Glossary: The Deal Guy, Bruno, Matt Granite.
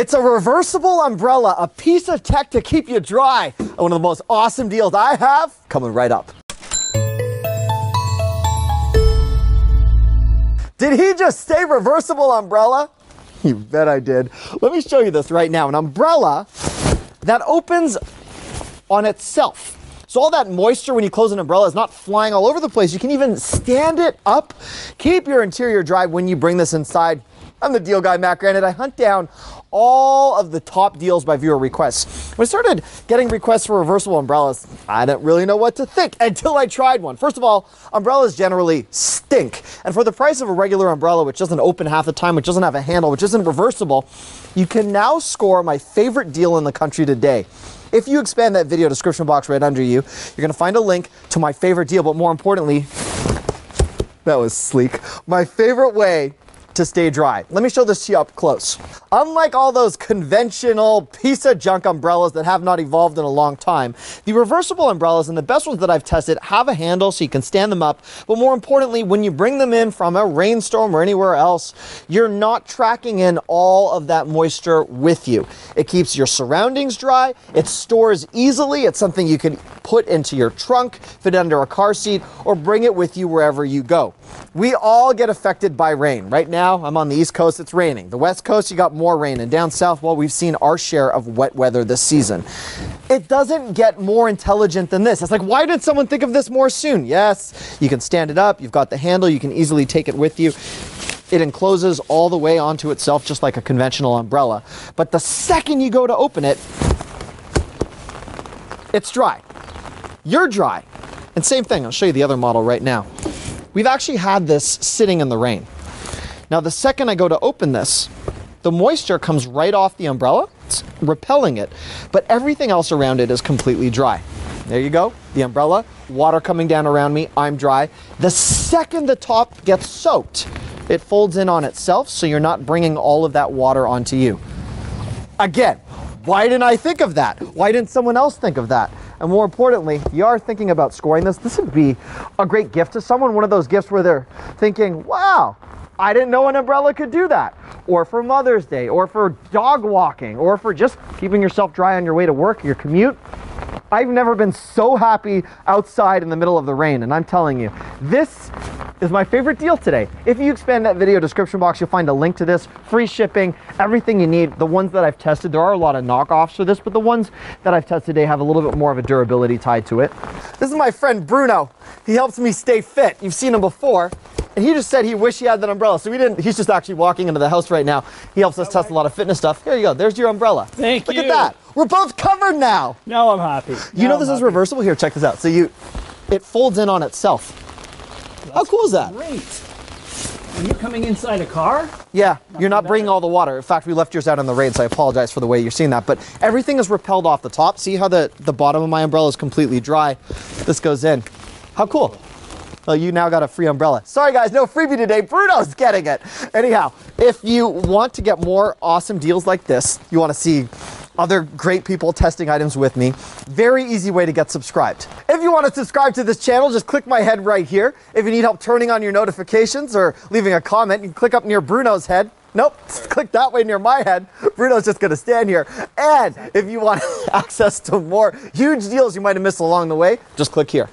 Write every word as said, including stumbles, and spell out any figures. It's a reversible umbrella, a piece of tech to keep you dry. One of the most awesome deals I have coming right up. Did he just say reversible umbrella? You bet I did. Let me show you this right now. An umbrella that opens on itself. So all that moisture when you close an umbrella is not flying all over the place. You can even stand it up. Keep your interior dry when you bring this inside. I'm the deal guy, Matt Granite. I hunt down all of the top deals by viewer requests. When I started getting requests for reversible umbrellas, I didn't really know what to think until I tried one. First of all, umbrellas generally stink. And for the price of a regular umbrella, which doesn't open half the time, which doesn't have a handle, which isn't reversible, you can now score my favorite deal in the country today. If you expand that video description box right under you, you're going to find a link to my favorite deal. But more importantly, that was sleek. My favorite way to stay dry. Let me show this to you up close. Unlike all those conventional piece of junk umbrellas that have not evolved in a long time, the reversible umbrellas and the best ones that I've tested have a handle so you can stand them up. But more importantly, when you bring them in from a rainstorm or anywhere else, you're not tracking in all of that moisture with you. It keeps your surroundings dry. It stores easily. It's something you can put into your trunk, fit under a car seat, or bring it with you wherever you go. We all get affected by rain. Right now, I'm on the East Coast, it's raining. The West Coast, you got more rain. And down south, well, we've seen our share of wet weather this season. It doesn't get more intelligent than this. It's like, why did someone think of this more soon? Yes, you can stand it up. You've got the handle. You can easily take it with you. It encloses all the way onto itself, just like a conventional umbrella. But the second you go to open it, it's dry. You're dry. And same thing, I'll show you the other model right now. We've actually had this sitting in the rain. Now, the second I go to open this, the moisture comes right off the umbrella, it's repelling it, but everything else around it is completely dry. There you go, the umbrella, water coming down around me, I'm dry. The second the top gets soaked, it folds in on itself, so you're not bringing all of that water onto you. Again, why didn't I think of that? Why didn't someone else think of that? And more importantly, you are thinking about scoring this. This would be a great gift to someone, one of those gifts where they're thinking, wow, I didn't know an umbrella could do that. Or for Mother's Day, or for dog walking, or for just keeping yourself dry on your way to work, your commute. I've never been so happy outside in the middle of the rain, and I'm telling you, this is my favorite deal today. If you expand that video description box, you'll find a link to this, free shipping, everything you need. The ones that I've tested, there are a lot of knockoffs for this, but the ones that I've tested today have a little bit more of a durability tied to it. This is my friend Bruno. He helps me stay fit. You've seen him before. And he just said he wished he had that umbrella. So we didn't, he's just actually walking into the house right now. He helps us okay. test a lot of fitness stuff. Here you go, there's your umbrella. Thank Look you. Look at that, we're both covered now. Now I'm happy. Now you know I'm this happy. Is reversible? Here, check this out. So you, it folds in on itself. That's How cool is that? Great. Are you coming inside a car? Yeah, Nothing you're not better. bringing all the water. In fact, we left yours out in the rain, so I apologize for the way you're seeing that. But everything is repelled off the top. See how the, the bottom of my umbrella is completely dry? This goes in. How cool. Well, you now got a free umbrella. Sorry guys, no freebie today. Bruno's getting it. Anyhow, if you want to get more awesome deals like this, you want to see other great people testing items with me, very easy way to get subscribed. If you want to subscribe to this channel, just click my head right here. If you need help turning on your notifications or leaving a comment, you can click up near Bruno's head. Nope, click that way near my head. Bruno's just gonna stand here. And if you want access to more huge deals you might have missed along the way, just click here.